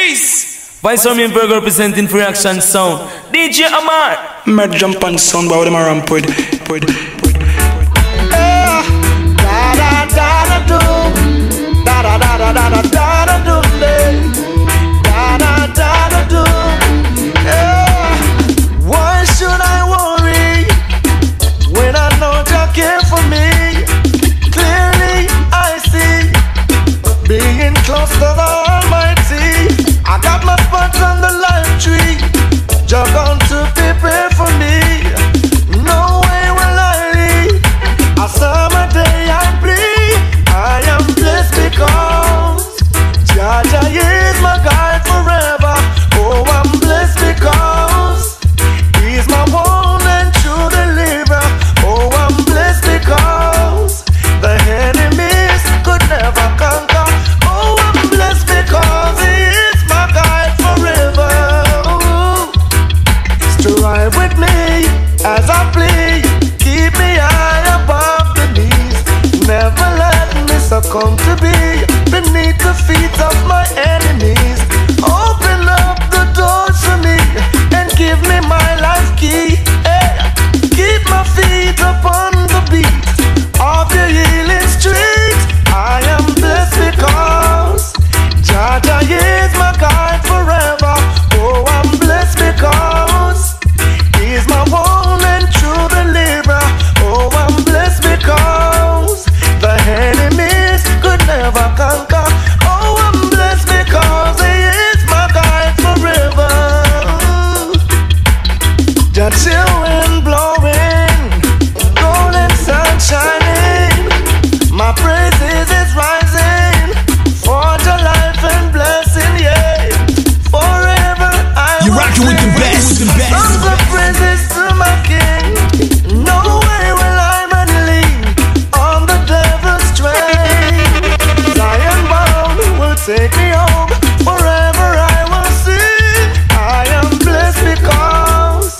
Peace! Voice of Mimberg representing Free Action Sound. DJ Omar! I'm gonna jump on sound by what I'm around with. Why should I worry when I know you care for me? Clearly I see being close to the Almighty. I got my spot on the life tree, just on to prepare for me. No way will I leave. I saw my day and free. I am blessed because Jah Jah is my guide forever. Oh, I'm blessed because He's my one and true deliverer. Oh, I'm blessed because the enemies could never conquer. Oh, I'm blessed because He is my guide forever. Ooh. Strive with me as I plead. Keep me high above the knees. Never let me succumb to be beneath the feet of my enemies. Open up the doors for me and give me my life key. Hey, keep my feet upon the beat of your healing street. I am blessed because Jah Jah is my guide forever. Oh, I'm blessed because He's my one and true deliverer. Oh, I'm blessed because the enemies could never conquer. Oh, I'm blessed because He is my guide forever. Jah Jah wind blowing, golden sun shining. My praises is rising for Jah life and blessing, yeah. Forever I will rocking with the sing best, songs of praises to my King. No way will I man lean on the devil's train. Zion bound will take me home. Forever I will sing. I am blessed because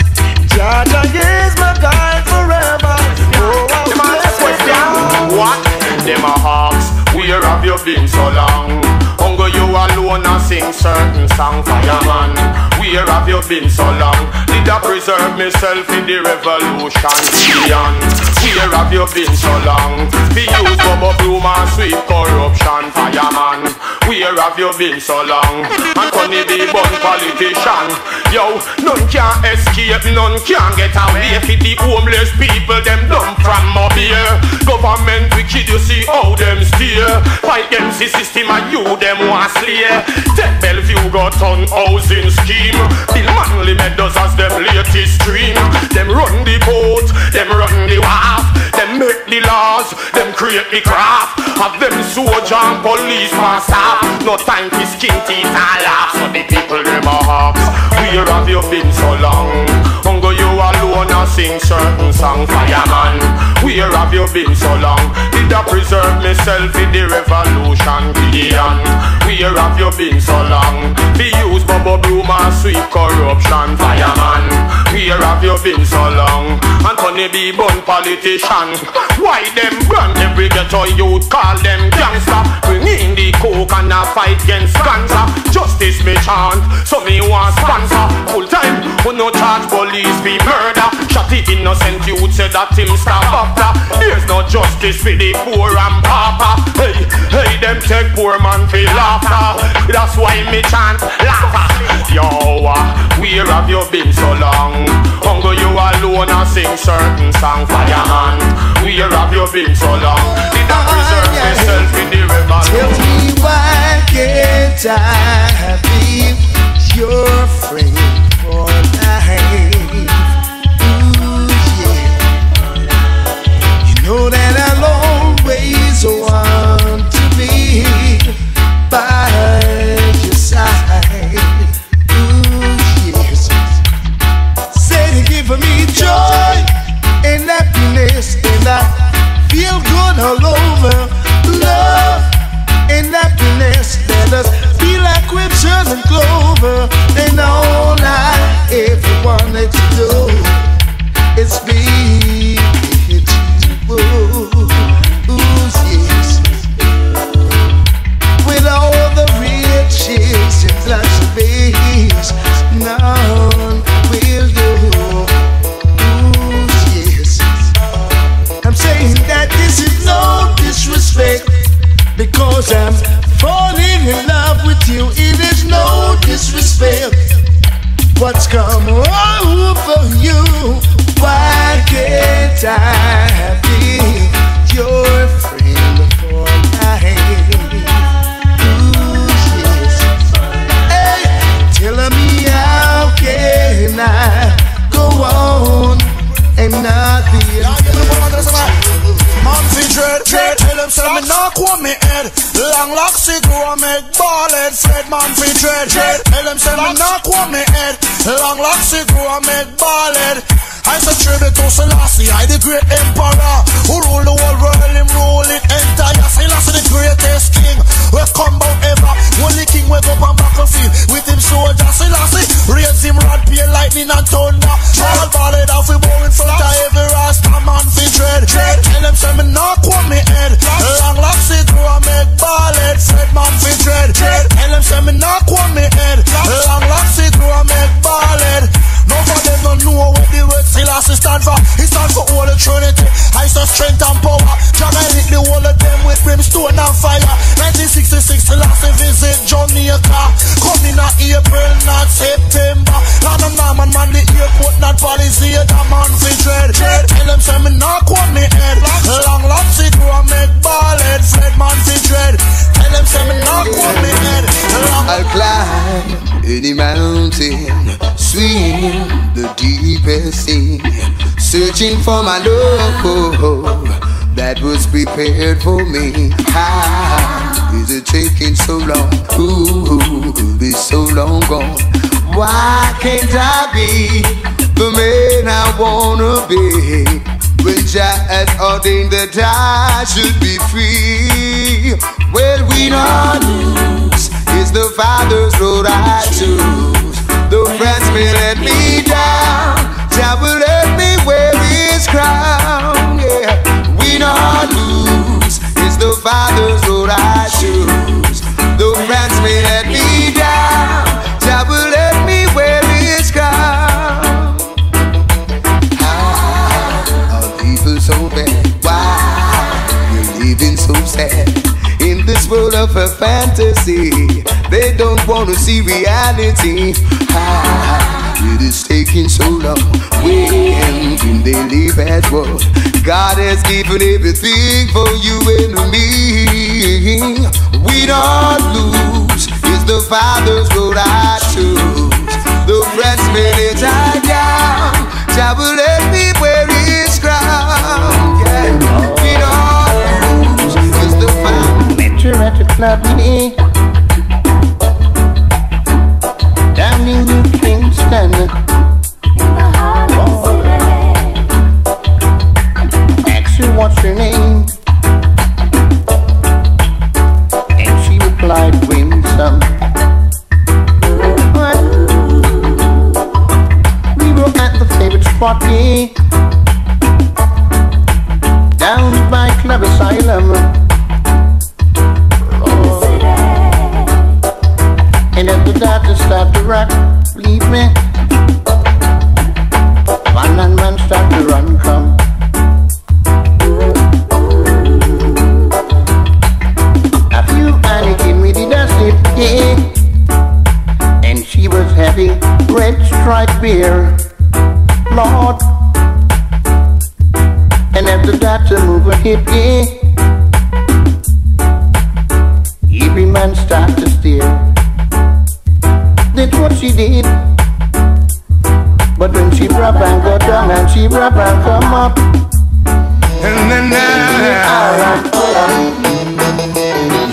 Jah Jah is my guide forever. Oh, I'm Them a ask blessed question. because. What? Them a ask, where have you been so long? Hunger you alone and sing certain song. Fireman, where have you been so long? Did I preserve myself in the revolution? Leon, where have you been so long? Be used for more bloom and sweet corruption. Fireman, where have you been so long? And funny be born politician. Yo, none can escape, none can get away. For the homeless people, them dumb from up here. Government wicked, you see how them steer. Fight them see system and you them was slayer. Take Bellevue got on housing scheme. Bill Manley made us as them latest dream. Them run the boat, them run the wharf. Them make the laws, them create the craft. Have them soldier and police pass up. No time for skin teeth and laughs. So the people them are hawks. Where have you been so long? Hunger you alone and sing certain song. Fireman, where have you been so long? Did I preserve myself in the revolution? Gideon, where have you been so long? Be used bubble bloom and sweep corruption. Fireman, where have you been so long? Anthony B. Bun politician. Why them brand every ghetto youth call them gangster? Bring in the coke and a fight against cancer. Justice me chant, so me want sponsor. Full time, who no charge police be murder. Shotty innocent youth said that him stab after. There's no justice for the poor and pauper. Hey, hey, them take poor man for laughter. That's why me chant laughter. Yo, where have you been so long? Hunger you alone and sing certain song. Fireman, where have you been so long? Did I preserve myself in the river? Tell me why can't I be your friend for life? Know that I'll always want to be by your side. Ooh, yes. Say you're giving me joy and happiness, and I feel good all over. Love and happiness, let us be like Richard and Clover. And all I ever wanted to do is be. Ooh, yes. With all the riches and luxury them say me knock on me head. Long lock grow make ball head. Fred man free tread. Tell them say me knock on me head. Long lock grow make ball head. I say tribute to Selassie, I the great emperor who rule the whole world. Him rule it entire. Selassie the greatest king we come out ever. Only king we go on battlefield with him soldiers. Selassie raise him rod, pay lightning and thunder. All ball head off we bow in front of every rasta man free tread. Tell them say me knock on me head. Long locks it grow and make ball head. Fred man free tread. Tell them say me knock on me head. Long locks it grow and make ball head. None of them don't know what the word Selassie stand for. He stands for all the Trinity. I saw strength and power. Jaga hit the wall of them with brimstone and fire. 1966 Selassie visit Jamaica. Come in April, not September. Land of Norman man the airport, not policy. The man fi dread. Tell them say me knock on me head. Long locks it grow and make ball head. Fred man fi dread. Tell them say me knock on me head. I'll climb any mountain, swim the deepest sea, searching for my love that was prepared for me. How is it taking so long? Ooh, be so long gone. Why can't I be the man I wanna be? When Jah has ordained that I should be free. Well, we don't lose. It's the Father's road I choose. Though friends may let me down, Jah will let me wear His crown. Yeah, we not lose. It's the Father's road I choose. Though friends may let me down, Jah will let me wear His crown. How are people so bad? Why you're living so sad in this world of a fantasy? They don't wanna see reality. Ah, it is taking so long. When can they live at war? God has given everything for you and me. We don't lose. It's the Father's road I choose. The friends may let I down, Jah will let me wear His crown. Yeah. We don't lose. It's the Father's. Met you at the club, me. Down in the dream standard in the Hollywood. Ask you what's your name, and she replied Winsome. But we were at the favorite spot, yeah, down by Club Asylum. And at the doctor start to rock, believe me. Man and man start to run from. A few panicking with the gossip, yeah. And she was having red stripe beer, Lord. And at the doctor move a hip, yeah. Every man start to steer. That's what she did. But when she rub and go down, and she rub and come up, and then I,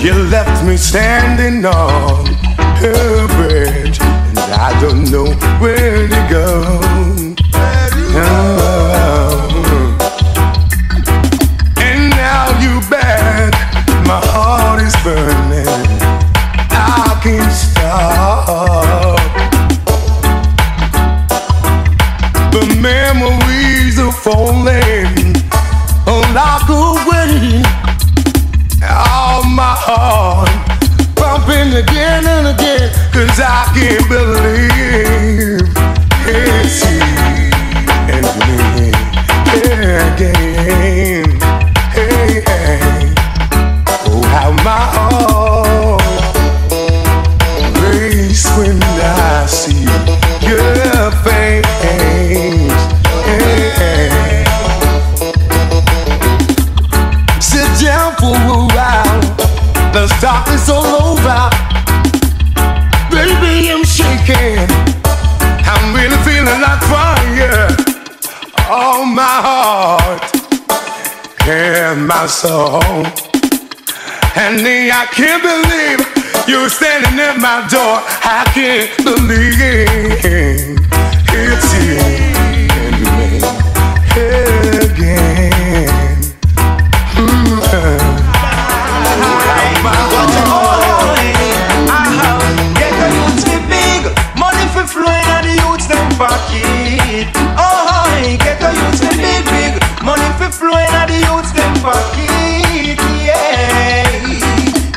you left me standing on her bridge, and I don't know where to go. Oh. And now you back, my heart is burning. I can't stop. The memories are falling a lock away. All my heart pumping again and again, 'cause I can't believe it's you and me again. Hey, hey. Oh, how my heart when I see your face. Sit down for a while, the stock is all over. Baby, I'm shaking, I'm really feeling like fire. Oh, my heart and my soul. Honey, I can't believe you're standing at my door. I can't believe it's you and me again. What you calling? I have get the youths be big, money for flowing and the youths them pocket. Oh, get the youths be big, big, money for flowing and the youths them pocket.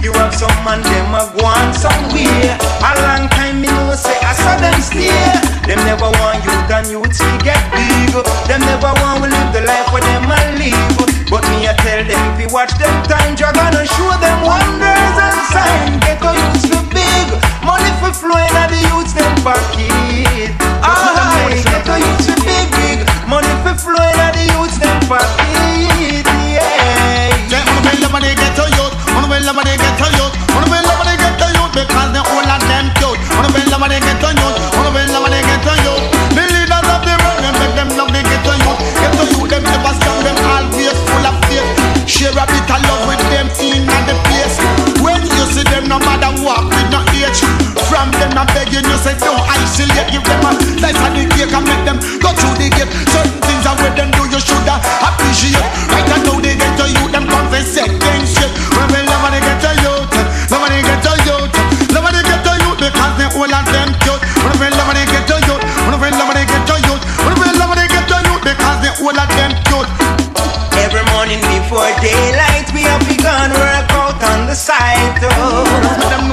You have some man, them a go on somewhere. A long time me no say, I saw them stare. Them never want youth and youths to get big. Them never want we live the life where them a live. But me I tell them, if you watch them time, you're gonna show them wonders and signs. Get your youths for big, money for flowing and the youths them pocket. Ah, get your youths for big, big, money for flowing and the youths them pocket. Yeah. Them when the money get to youth, when the money get to youth, when the money get to youth, because the whole of them cute. When the money get to youth, when the money get to youth, the leaders of the road and make them love they get to youth, them never strong, them always full of faith. Share a bit of love with them in at the place. When you see them, no matter what, with no age, from them I beg you, you say no, I still yet give them a slice of the cake and make them go through the gate. Certain things are with them do you should appreciate. Right now they get to you, them confess it, things shit. When nobody get to you, nobody get to you, nobody get to you, because they all of them cute. When nobody get to you, when nobody get to you, when nobody get to you, because they all of them cute. Every morning before daylight, we have begun work out on the side though.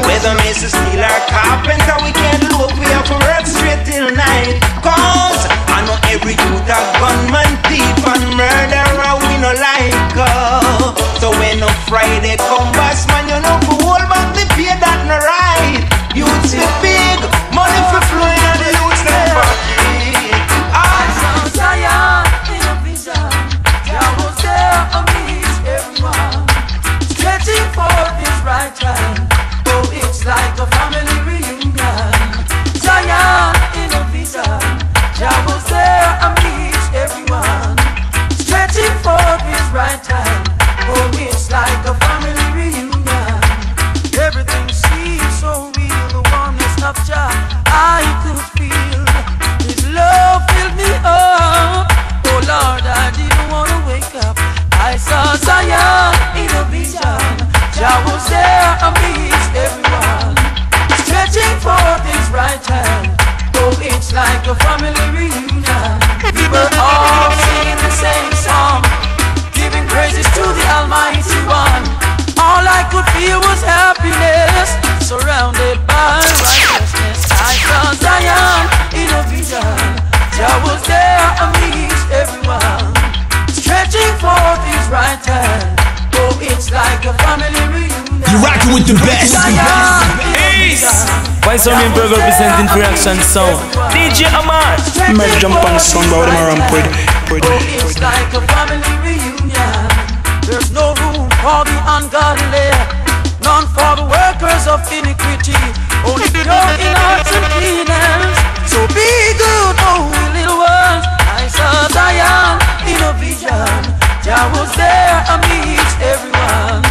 Whether Mrs. Steele or Carpenter, we can't look, we have to work straight till night. Cause I know every youth a gunman, thief and murderer, we no like her. So when a Friday come past, man, you know for all but the pay that no right. Youths be big, money for flowing and the youths them pocket. Oh, it's like a family reunion. Zion in a vision. Jah was there amidst everyone, stretching forth his right hand. Oh, it's like a family reunion. Everything seems so real. The oneness of Jah I could feel. His love filled me up. Oh Lord, I didn't want to wake up. I saw Zion in a vision. Jah was there amidst everyone, stretching forth his right hand. Oh, it's like a family reunion. We were all singing the same song, giving praises to the Almighty One. All I could feel was happiness, surrounded by righteousness. I saw Zion in a vision. Jah was there amidst everyone, stretching forth his right hand. Oh, it's like a family reunion. You're rocking with the best. Why some people representing reaction sound? DJ Omar. My jump on sound, but I'm rampant. Oh, it's like a family reunion. There's no room for the ungodly, none for the workers of iniquity. Only pure in hearts and cleanness. So be good, oh little ones. I saw Zion in a vision. Jah was there amidst everyone,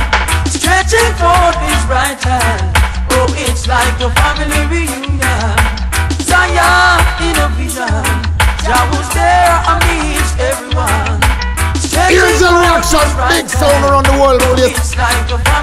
stretching forth his right hand. Oh, it's like a family reunion. Zion in a vision. Jah was there amidst everyone. Here's a reaction, big sound around the world, please.